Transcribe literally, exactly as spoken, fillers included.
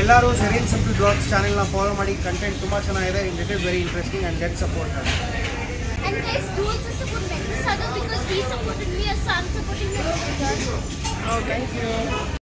ಎಲ್ಲರೂ ಸೆರೀನ್ simple blogs channel ನ follow ಮಾಡಿ ಕಂಟೆಂಟ್ ತುಂಬಾ ಚೆನ್ನಾಗಿದೆ it is very interesting and let support us and guys do also support me because he supported me as I am supporting you okay thank you.